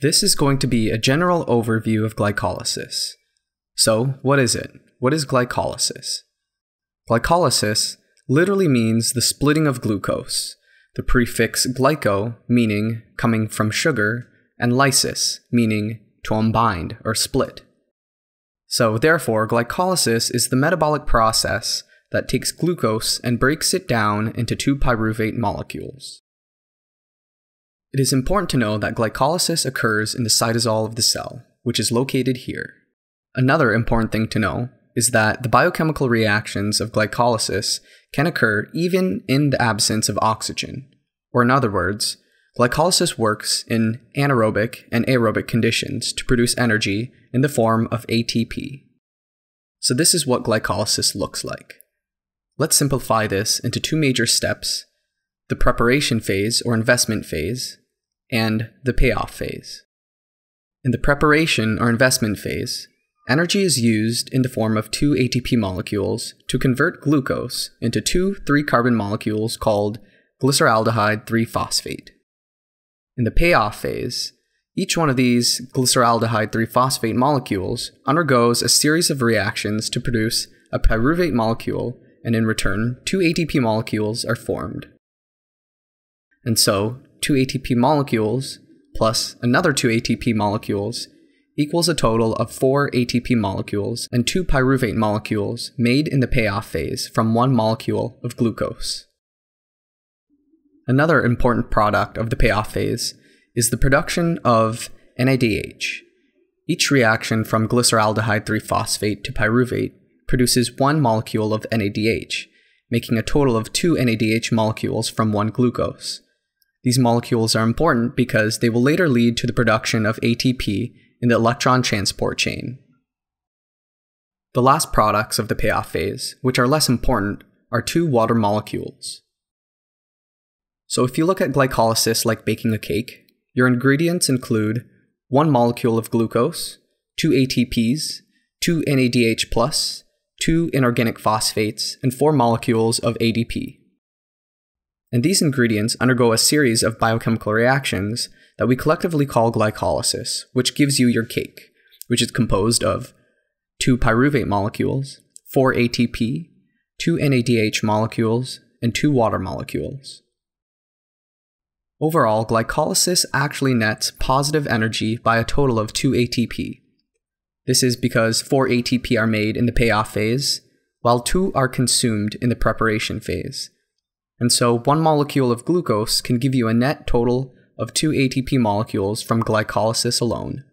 This is going to be a general overview of glycolysis. So, what is it? What is glycolysis? Glycolysis literally means the splitting of glucose, the prefix glyco meaning coming from sugar, and lysis meaning to unbind or split. So therefore, glycolysis is the metabolic process that takes glucose and breaks it down into two pyruvate molecules. It is important to know that glycolysis occurs in the cytosol of the cell, which is located here. Another important thing to know is that the biochemical reactions of glycolysis can occur even in the absence of oxygen, or in other words, glycolysis works in anaerobic and aerobic conditions to produce energy in the form of ATP. So this is what glycolysis looks like. Let's simplify this into two major steps, the preparation phase or investment phase, and the payoff phase. In the preparation or investment phase, energy is used in the form of two ATP molecules to convert glucose into two 3-carbon molecules called glyceraldehyde-3-phosphate. In the payoff phase, each one of these glyceraldehyde-3-phosphate molecules undergoes a series of reactions to produce a pyruvate molecule, and in return, two ATP molecules are formed. And so, two ATP molecules plus another two ATP molecules equals a total of 4 ATP molecules and 2 pyruvate molecules made in the payoff phase from one molecule of glucose. Another important product of the payoff phase is the production of NADH. Each reaction from glyceraldehyde-3-phosphate to pyruvate produces one molecule of NADH, making a total of 2 NADH molecules from one glucose. These molecules are important because they will later lead to the production of ATP in the electron transport chain. The last products of the payoff phase, which are less important, are 2 water molecules. So if you look at glycolysis like baking a cake, your ingredients include 1 molecule of glucose, 2 ATPs, 2 NADH+, 2 inorganic phosphates, and 4 molecules of ADP. And these ingredients undergo a series of biochemical reactions that we collectively call glycolysis, which gives you your cake, which is composed of 2 pyruvate molecules, 4 ATP, 2 NADH molecules, and 2 water molecules. Overall, glycolysis actually nets positive energy by a total of 2 ATP. This is because 4 ATP are made in the payoff phase, while 2 are consumed in the preparation phase. And so, one molecule of glucose can give you a net total of 2 ATP molecules from glycolysis alone.